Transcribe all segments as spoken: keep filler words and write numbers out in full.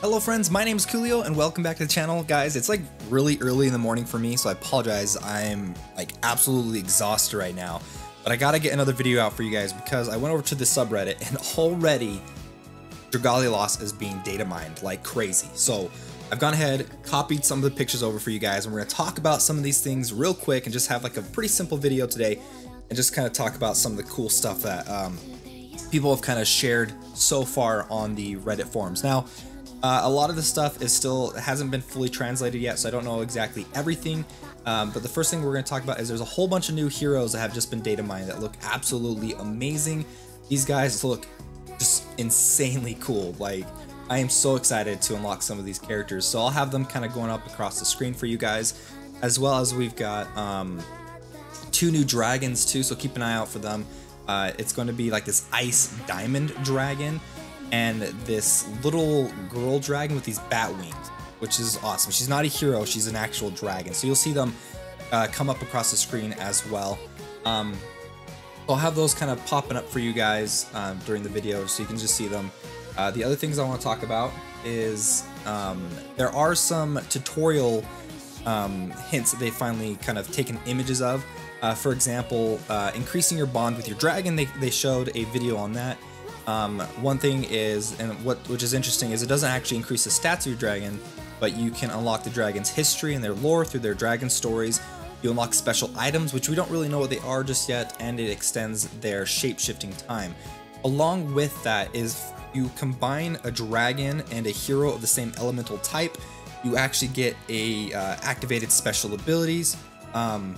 Hello friends, my name is Coolio and welcome back to the channel. Guys, it's like really early in the morning for me, so I apologize. I'm like absolutely exhausted right now, but I gotta get another video out for you guys because I went over to the subreddit and already Dragalia Lost is being data mined like crazy. So I've gone ahead, copied some of the pictures over for you guys, and we're gonna talk about some of these things real quick and just have like a pretty simple video today and just kind of talk about some of the cool stuff that um, people have kind of shared so far on the Reddit forums. Now, Uh, a lot of the stuff is still hasn't been fully translated yet, so I don't know exactly everything. Um, but the first thing we're going to talk about is there's a whole bunch of new heroes that have just been data mined that look absolutely amazing. These guys look just insanely cool. Like, I am so excited to unlock some of these characters. So I'll have them kind of going up across the screen for you guys, as well as we've got um, two new dragons too. So keep an eye out for them. Uh, it's going to be like this ice diamond dragon and this little girl dragon with these bat wings, which is awesome. She's not a hero, she's an actual dragon. So you'll see them uh, come up across the screen as well. Um, I'll have those kind of popping up for you guys um, during the video so you can just see them. Uh, the other things I want to talk about is um, there are some tutorial um, hints that they finally kind of taken images of. Uh, for example, uh, increasing your bond with your dragon, they, they showed a video on that. Um, one thing is, and what which is interesting, is it doesn't actually increase the stats of your dragon, but you can unlock the dragon's history and their lore through their dragon stories. You unlock special items, which we don't really know what they are just yet, and it extends their shape-shifting time. Along with that is you combine a dragon and a hero of the same elemental type, you actually get a uh, activated special abilities. Um,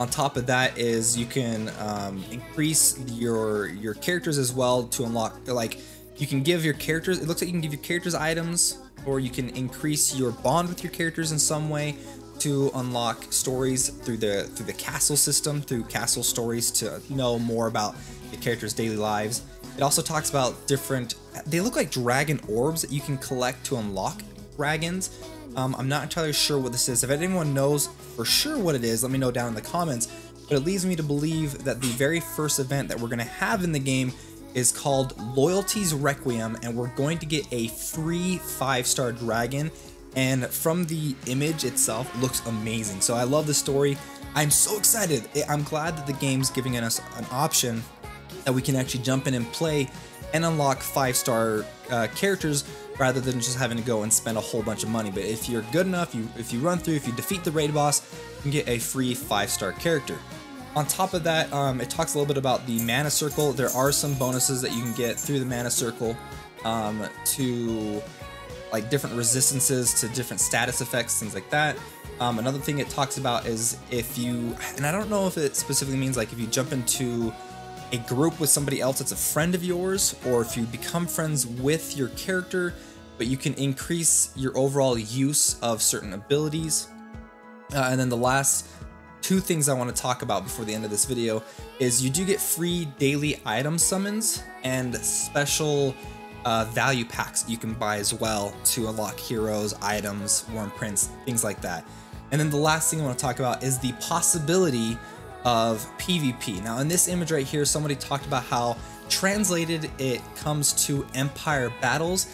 On top of that is you can um, increase your your characters as well to unlock, like you can give your characters, it looks like you can give your characters items, or you can increase your bond with your characters in some way to unlock stories through the through the castle system, through castle stories to know more about the characters' daily lives. It also talks about different, they look like dragon orbs that you can collect to unlock dragons. Um, I'm not entirely sure what this is. If anyone knows for sure what it is, let me know down in the comments. But it leads me to believe that the very first event that we're going to have in the game is called Loyalty's Requiem, and we're going to get a free five-star dragon. And from the image itself, it looks amazing. So I love the story. I'm so excited. I'm glad that the game's giving us an option that we can actually jump in and play and unlock five-star uh, characters, rather than just having to go and spend a whole bunch of money. But if you're good enough, you if you run through, if you defeat the raid boss, you can get a free five-star character. On top of that, um, it talks a little bit about the mana circle. There are some bonuses that you can get through the mana circle um, to like different resistances, to different status effects, things like that. Um, another thing it talks about is if you, and I don't know if it specifically means like if you jump into a group with somebody else that's a friend of yours, or if you become friends with your character, but you can increase your overall use of certain abilities. Uh, and then the last two things I want to talk about before the end of this video is you do get free daily item summons and special uh, value packs you can buy as well to unlock heroes, items, worm prints, things like that. And then the last thing I want to talk about is the possibility of PvP. Now in this image right here, somebody talked about how translated it comes to Empire Battles.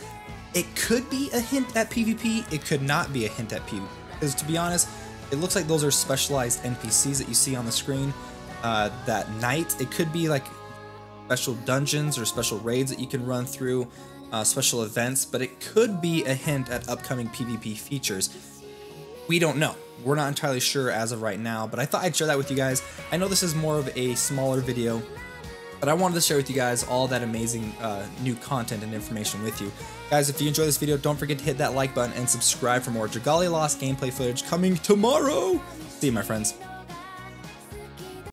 It could be a hint at PvP, it could not be a hint at PvP, because to be honest, it looks like those are specialized N P Cs that you see on the screen uh, that night. It could be like special dungeons or special raids that you can run through, uh, special events, but it could be a hint at upcoming PvP features. We don't know. We're not entirely sure as of right now, but I thought I'd share that with you guys. I know this is more of a smaller video, but I wanted to share with you guys all that amazing uh, new content and information with you. Guys, if you enjoyed this video, don't forget to hit that like button and subscribe for more Dragalia Lost gameplay footage coming tomorrow. See you, my friends.